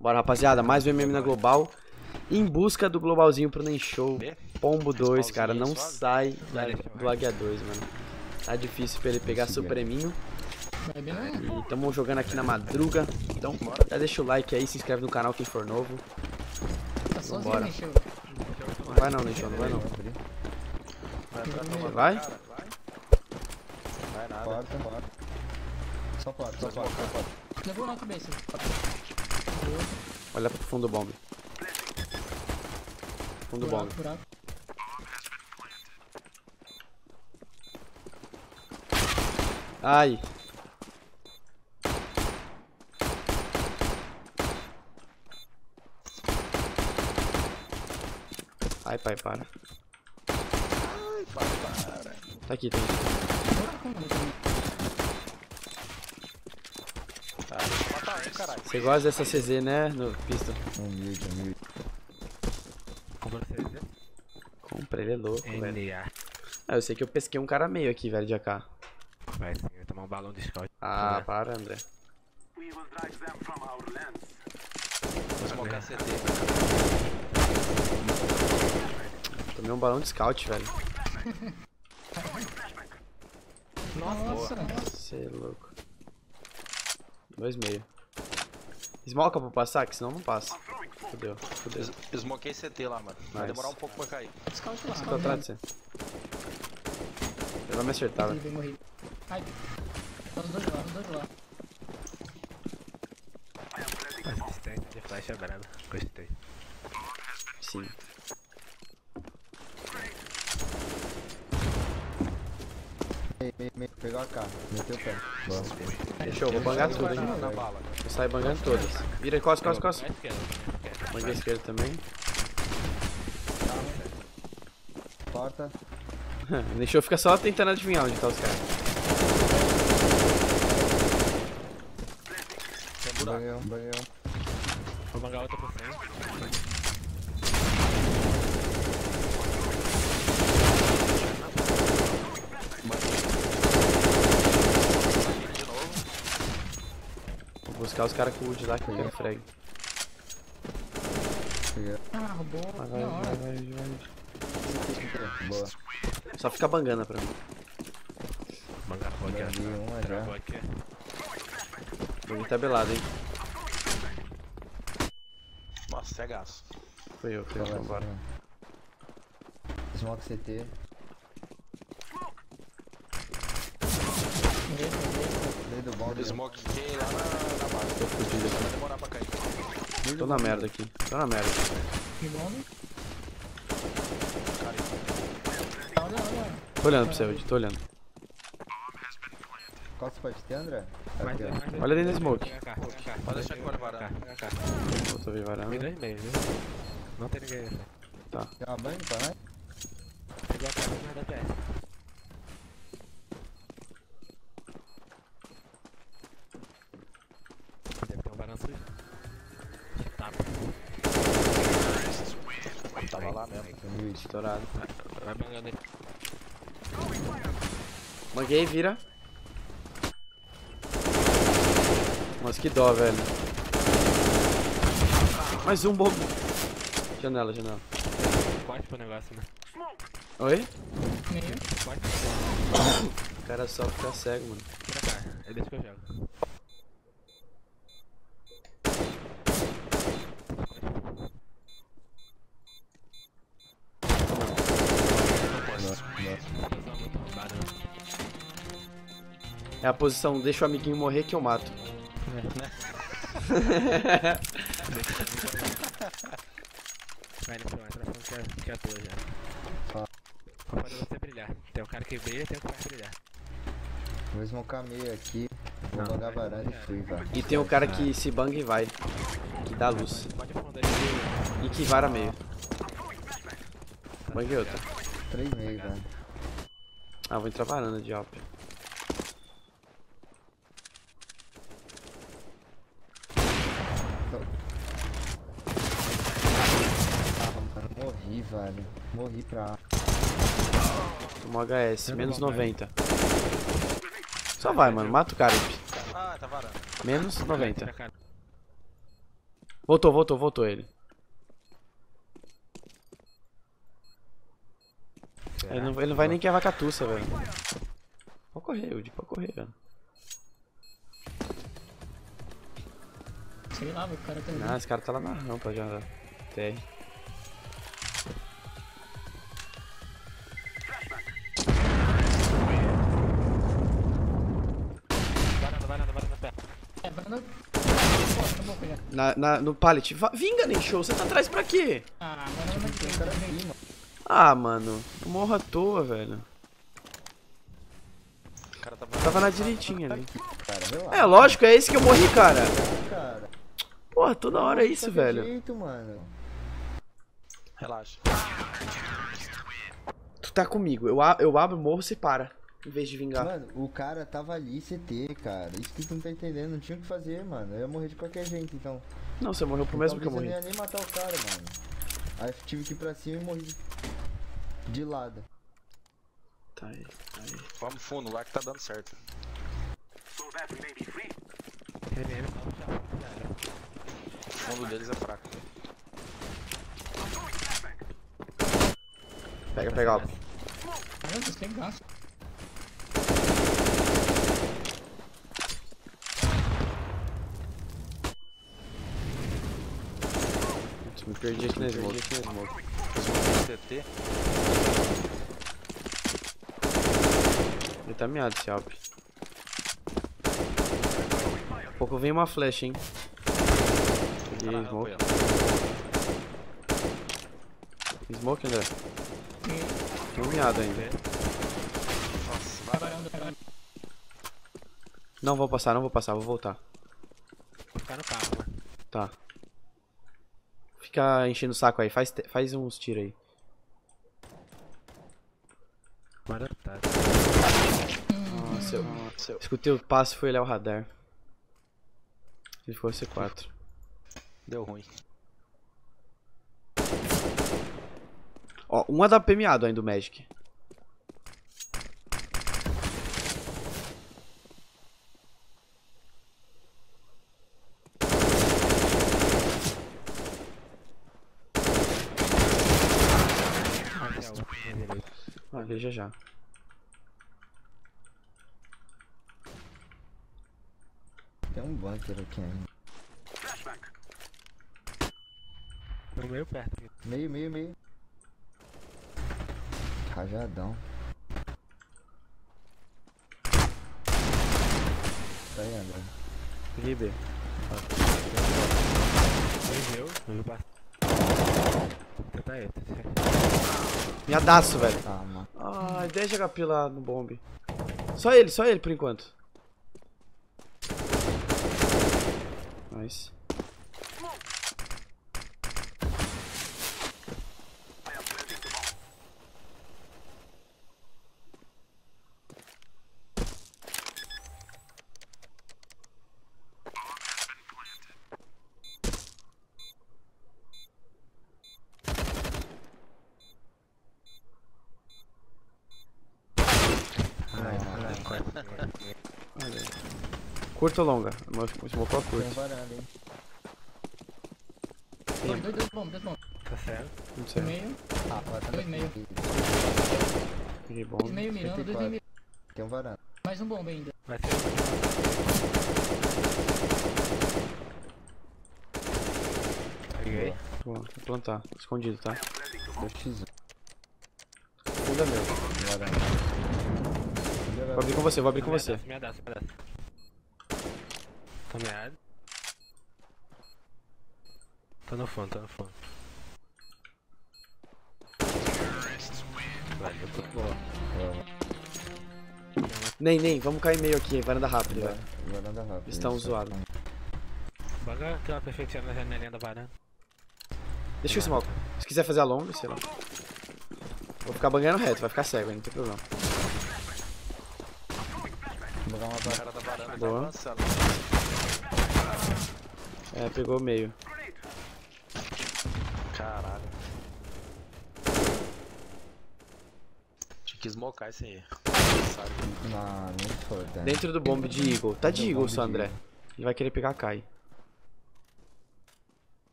Bora, rapaziada, mais um MM na Global. Em busca do globalzinho pro Nenshow. Pombo 2, cara, não sai do Águia 2, mano. Tá difícil pra ele pegar Supreminho. E tamo jogando aqui na madruga. Então, já deixa o like aí, se inscreve no canal quem for novo. Bora. Não vai não, Nenshow, não vai não. Vai? Vai nada. Só pode, só pode. Levou na cabeça. Olha pro fundo do bombe. Fundo bombe. Ai. Ai, pai, para. Ai, pai, para. Tá aqui, tá aqui. Você gosta dessa CZ, né, no pista? Humilde. Comprou CZ? Comprei, ele é louco, velho. Ah, eu sei que eu pesquei um cara meio aqui, velho, de AK. Vai sim, vai tomar um balão de scout. Ah, para, André. Vou smocar CT. Tomei um balão de scout, velho. Nossa. Você é louco. 2,5. Smoca pra passar, que senão não passa. Fudeu, fudeu. Eu smoquei CT lá, mano. Vai demorar um pouco pra cair. Scout lá, tô atrás de você. Ele vai me acertar, velho. Ai, tá os dois lá, os dois lá. De flash é brabo. Gostei. Sim. Pegou a cara, meteu o pé. Fechou, vou bangar tudo, hein? Vou sair bangando todas. Vira, costa. Banguei a esquerda também. Porta. Deixou ficar só tentando adivinhar onde tá os caras. Banhão. Vou bangar outra pra frente. Buscar os caras com o de lá que eu quero frag. Ah, boa. Vai. Boa. Só fica bangana pra mim. Bangar rock. Bonito tabelado, hein? Nossa, cegaço. Foi eu, vambora. Smoke CT. Smoke que lá na base. Tô fudido aqui. Vai demorar pra cair. Tô na merda aqui. Tô olhando pra você, Wood. Tô olhando. Costa pra você, André? Olha dentro da smoke. Pode deixar que pode varar. Tô vendo varando. Me dá em meio, viu? Não tem ninguém aí. Tá. Tem uma banha pra nós? Pegou a cara, mas dá PS. Tava lá mesmo. Estourado. Vai bangando ele. Manguei, vira. Nossa, que dó, velho. Mais um bobo. Janela. Quase pro negócio, né? Oi? O cara só fica cego, mano. Pra cá, é desse que eu jogo. É a posição, deixa o amiguinho morrer que eu mato. Vai no final, entra falando que é a tua já. Vou fazer você brilhar. Tem um cara que brilha, tem um cara que brilhar. Vou esmocar meio aqui, vou jogar varanda e fui, vai. E tem um cara que se banga e vai. Que dá luz. E que vara meio. Banguei outro. 3,5, velho. Ah, vou entrar varanda de op. Velho. Morri pra... Tomou HS, menos 90. Só vai, mano, mata o cara. Ah, tá varando. Menos 90. Voltou ele. Ele não vai nem que a vacatuça, velho. Pode correr, Woody, pode correr, velho. Sei lá, o cara tá... Não, esse cara tá lá na rampa já, velho. TR. Banana, pé. É, banana... No pallet. Vinga, nem show, você tá atrás pra quê? Ah, banana aqui, o cara vem, mano. Ah, mano, eu morro à toa, velho. O cara tava na direitinha ali. Cara, é, lógico, é esse que eu morri, cara. Porra, toda hora é isso, velho. Jeito, mano. Relaxa. Tu tá comigo, eu abro, morro, você para. Em vez de vingar. Mano, o cara tava ali, CT, cara. Isso que tu não tá entendendo, não tinha o que fazer, mano. Eu ia morrer de qualquer jeito, então. Não, você morreu pro mesmo que eu morri. Eu não ia nem matar o cara, mano. Aí eu tive que ir pra cima e morri. De lado. Tá aí. Vamos fundo lá que tá dando certo. O fundo deles é fraco. Pega. Meu Deus, tem gasto. Me perdi aqui nesse modo. CT. Ele tá meado esse alp. Daqui a pouco vem uma flecha, hein. Peguei smoke. Smoke, André. Tô meado ainda. Não vou passar, vou voltar. Tá no carro, mano. Tá. Fica enchendo o saco aí, faz uns tiros aí. Nossa, eu escutei o passo e fui olhar o radar. Ele ficou C4. Deu ruim. Ó, um AWP meado ainda do Magic. Ah, veja já. Tem um bunker aqui ainda. Tô meio perto aqui. Meio. Rajadão. Tá aí, André. Ribe. Me adaço, velho. Ah, mano. Ai, 10 de HP lá no bombe. Só ele por enquanto. Nice. Curta ou longa? Mas smoke curto. Tem varanda, hein? Dois bombas. Tá certo. Não sei. Meio. Ah, tá dois meio. Meio mirando, dois meio. Tem um varanda. Mais um bomba ainda. Vai ter. Peguei. Boa, vou plantar. Escondido, tá? 2x1. Segunda meu. Vou abrir com você, Me adaça. Tá no fundo. Valeu, tô boa. Nem, vamos cair meio aqui, varanda rápido, velho. Varanda rápido. Estão zoados. Baga tem uma perfeição na janelinha da varanda. Deixa eu smoke. Se quiser fazer a longa, sei lá. Vou ficar banhando reto, vai ficar cego, hein? Não tem problema. Vou dar uma barra da varanda. Boa. É, pegou meio. Caralho. Tinha que smocar isso aí. Não, não foi, né? Dentro do bombe de Eagle. Tá de Eagle, Sandré. Ele vai querer pegar a Kai.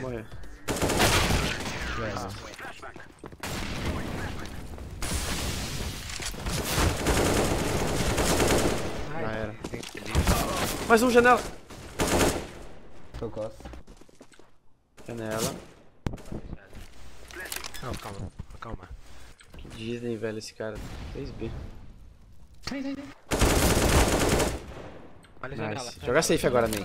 Morrer. Já era. Mais um, janela! Tô com janela. Não, calma. Que Disney, velho, esse cara. 3B. Vem. Olha a janela. Joga safe agora, Ney.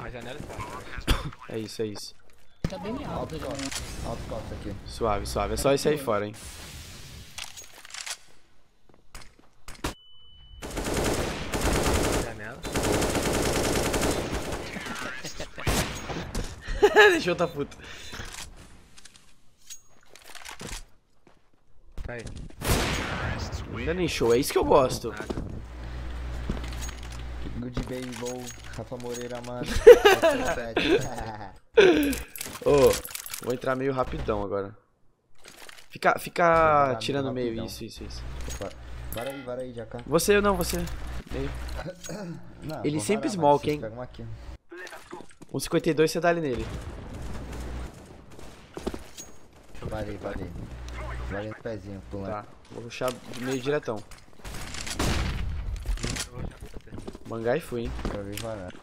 A janela é isso, é isso. Tá bem alto, João. Alto costa aqui. Suave. É só isso aí fora, hein. Janela. Deixou outra puta. Aí. Ainda nem show, é isso que eu gosto. Good Bay Bowl, Rafa Moreira, mano. Ô, vou entrar meio rapidão agora. Fica tirando meio, rapidão. Isso. Vara aí, Jacá. Você. Meio. Não, ele sempre varar, smoke, hein. 1,52 você dá ali nele. Varei. Varei no pezinho, pulando. Tá, vou rushar meio diretão. Mangai fui, hein. Acabei varado.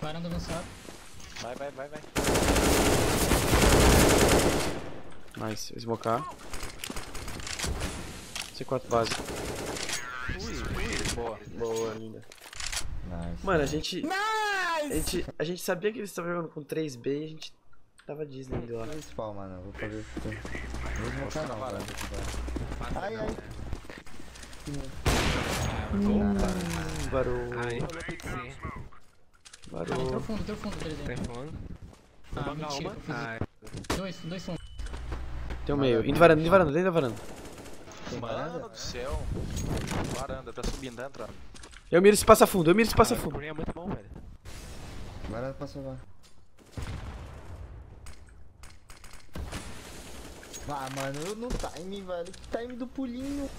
Varando avançado. Vai. Nice, smocar. C4 base. Boa, linda. Nice. Mano, a gente sabia que eles estavam jogando com 3B e a gente tava Disney lá. Não spawn, mano. Vou fazer o que tem. Vou smocar não, mano. Ai. Barulho. Entrou fundo, presidente. Ah, mentira. Dois fundos. Tem o meio. Indo varanda. Mano do céu. Varanda, tá subindo, tá entrando. Eu miro se passa fundo. O é muito bom, velho. Varanda passou lá. Ah, mano, no time, velho. Que time do pulinho.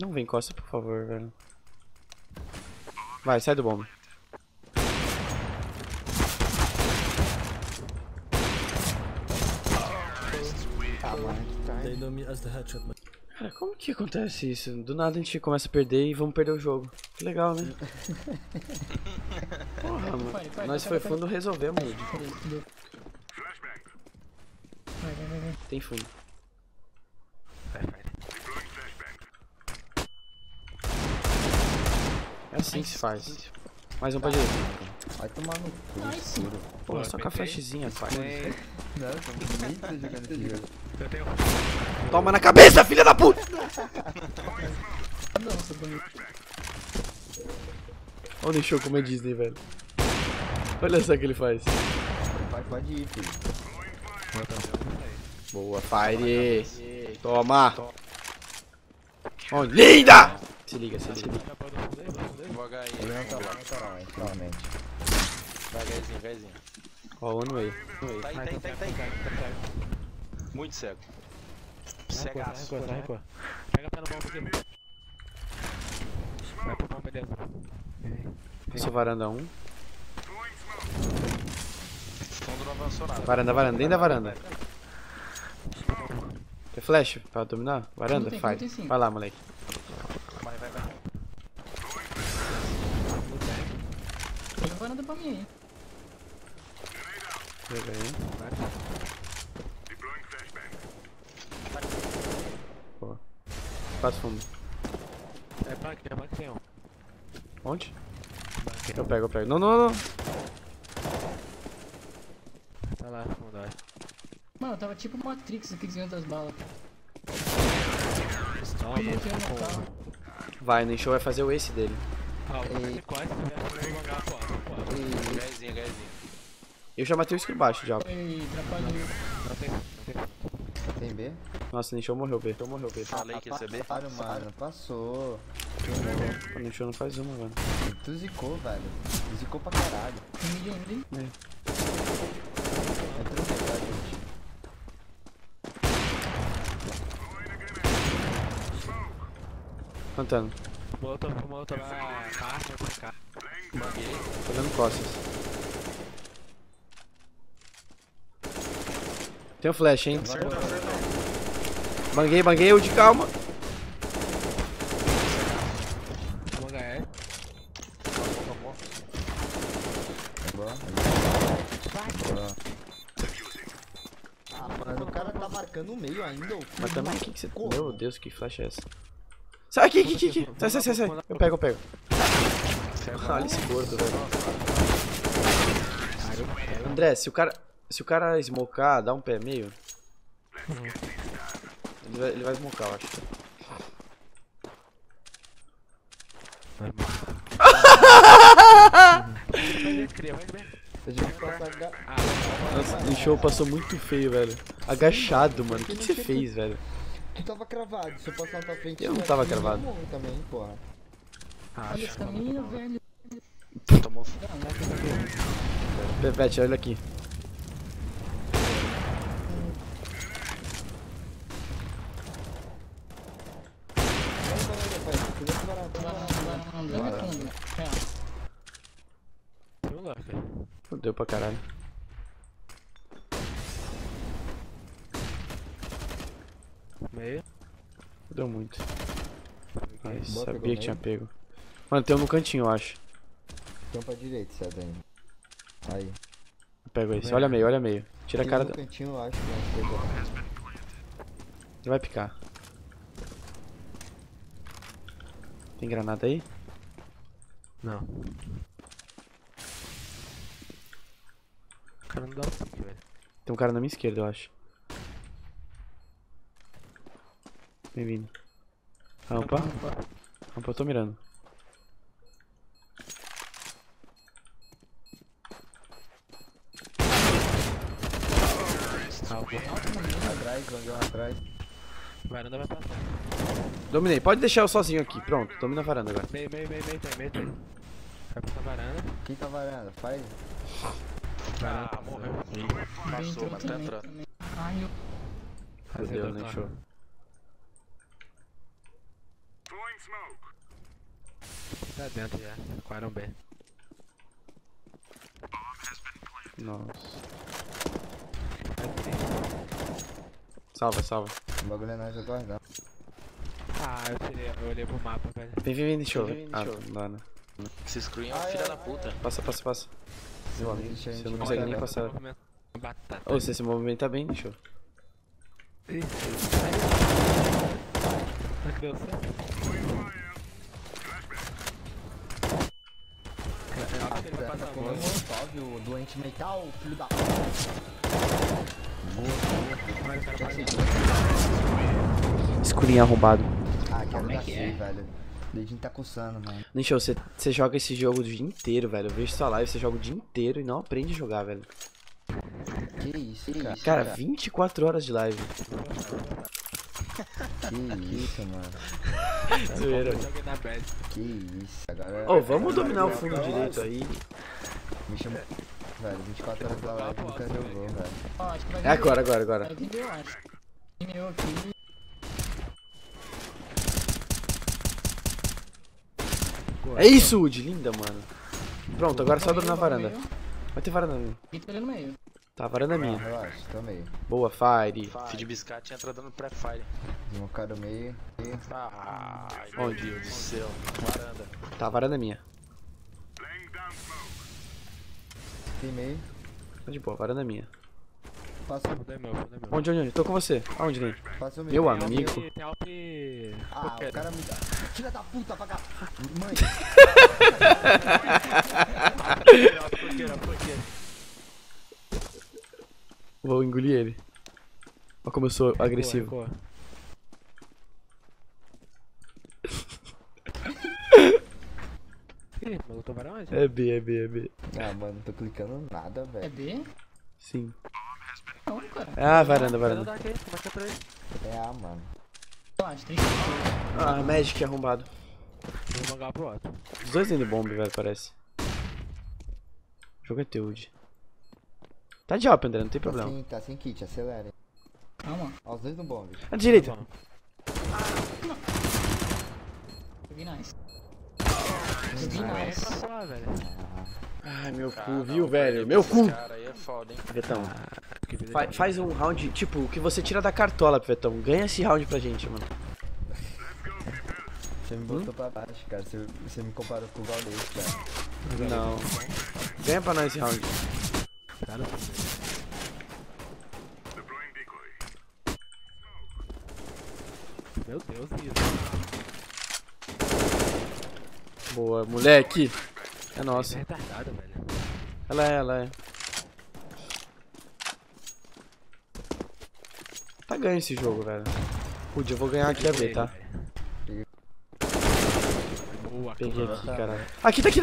Não vem costa, por favor, velho. Vai, sai do bomba. Cara, como que acontece isso? Do nada a gente começa a perder e vamos perder o jogo. Que legal, né? Porra, mano. Nós foi fundo, resolvemos. Tem fundo. É assim que se faz. Mais um pra direita. Vai tomar no cu. Pô, só com a flashzinha, pai. Toma na cabeça, filha da puta! Nossa, bonito. Olha o show como é Disney, velho. Olha só o que ele faz. Pode ir, filho. Boa, Fire. Toma! Oh, linda! Se liga. Vou HI, finalmente. Vai, Gaizinho. Ó, no meio. Tá aí. Muito cego. Cegaço. Corre. Pega pé no bomba aqui. Vai pro bomba, beleza. Passou varanda 1. Fundo não avançou nada. Varanda, dentro da varanda. Quer flash pra dominar? Varanda, faz. Vai lá, moleque. Vai. Tem varanda pra mim aí. Pega aí, vai. Boa. Passa fundo. É banco, tem um. Onde? Eu pego. Não. Tá lá, vamos dar. Mano, tava tipo Matrix aqui dentro das balas. Não. Vai, no show vai fazer o ace dele. Eu já matei o skill baixo, já. Tem B? Nossa, o show morreu B. Falei que ia ser B. Mano, passou. O show não faz uma, mano. Tu zicou, velho. Zicou pra caralho. Plantando. Molotov na carne, pra cá. Banguei. Tô dando costas. Tem um flash, hein? Banguei o de calma. No meio ainda, ou... Mas também, o que que você... Meu Deus, que flecha é essa? Sai aqui, sai. Eu pego. Olha esse gordo, velho. André, se o cara smocar, dá um pé meio. Ele vai smocar, eu acho. Nossa, o show passou muito feio, velho. Agachado, mano. O que você fez, velho? Tu tava cravado, se eu passar na tua frente. Eu não tava cravado. Também, porra. Olha esse caminho, velho. Tomou Pepete, olha aqui. Deu pra caralho. Meio? Deu muito. Mas sabia que tinha pego. Mano, tem um no cantinho, eu acho. Tem um pra direita, se é aí. Pego esse. Olha meio. Tira a cara do... cantinho, eu acho. Ele vai picar. Tem granada aí? Não. O cara não dá um pique, velho. Tem um cara na minha esquerda, eu acho. Bem-vindo. Rampa, eu tô mirando. Atrás. Varanda vai passar. Dominei, pode deixar eu sozinho aqui. Pronto, domina a varanda agora. Meio. Vai pra varanda. Quem tá varanda? Faz. Ah, morreu. Passou, mas tá entrando. Fudeu, né? Show. Tá dentro já. Qual é o B? Nossa. Salva. O bagulho é nóis agora, não. Ah, eu olhei pro mapa, velho. Vem, show. Ah, não dá, né? Esse screen é um filho da puta. Passa. Meu amigo, você não consegue nem passar. Ô, você se movimenta bem, deixa eu. Deu certo. O doente mental, filho da puta. Escurinho arrombado. Ah, como é que é, velho? O dedinho tá coçando, mano. Deixa eu, você joga esse jogo o dia inteiro, velho. Eu vejo sua live, você joga o dia inteiro e não aprende a jogar, velho. Que isso, cara? Cara, 24 horas de live. Que isso, mano. Zoeira. Que isso, galera. Ô, vamos dominar o fundo direito aí. Me chama. Velho, 24 horas da live, nunca jogou, velho. É agora. É isso, Woody, linda, mano. Pronto, agora só dominar a varanda. Vai ter varanda minha. Tá, a varanda é minha. Relaxa, tô meio. Boa, Fire. Feed biscate entra dando pré-fire. Desmocado meio. Ai, meu Deus do céu. Varanda. Tá, a varanda é minha. Tem meio. Tá de boa, a varanda é minha. Onde? Tô com você. Aonde, Link? Meu amigo. Ah, o cara me dá. Tira da puta, vagabundo. Mãe. Vou engolir ele. Olha como eu sou agressivo. É B. Ah, mano, não tô clicando nada, velho. É B? Sim. Não, cara. Ah, varanda. É A, mano. Ah, Magic arrombado. Vou jogar pro outro. Os dois indo bomba, velho, parece. O jogo é teu. Tá de hop, André, não tem problema. Sim, tá sem kit, acelera. Calma. Ó, os dois no bomb. À direita. Ah, Nossa, demais. Ai, meu cu, viu, velho? Meu cu! Cara aí é foda, hein? Vetão, faz um round, tipo, o que você tira da cartola, Vetão. Ganha esse round pra gente, mano. Você me botou pra baixo, cara. Você me comparou com o Valdez, cara. Não. Ganha pra nós esse round. Cara, meu Deus, isso. Boa, moleque. É nossa. Ela é retardada, velho. Ela é. Tá ganhando esse jogo, velho. Putz, eu vou ganhar aqui a ver, tá? Boa, peguei aqui, caralho. Aqui, tá aqui.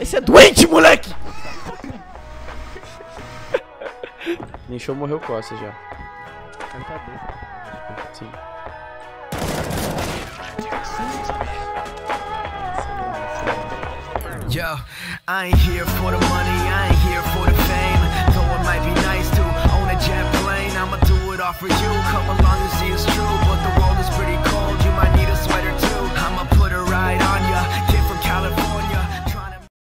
Esse é doente, moleque! Ninchou, morreu Costa já. Sim. Yo, I ain't here for the money, I ain't here for the fame. Though it might be nice to own a jet plane, I'ma do it all for you. Come along.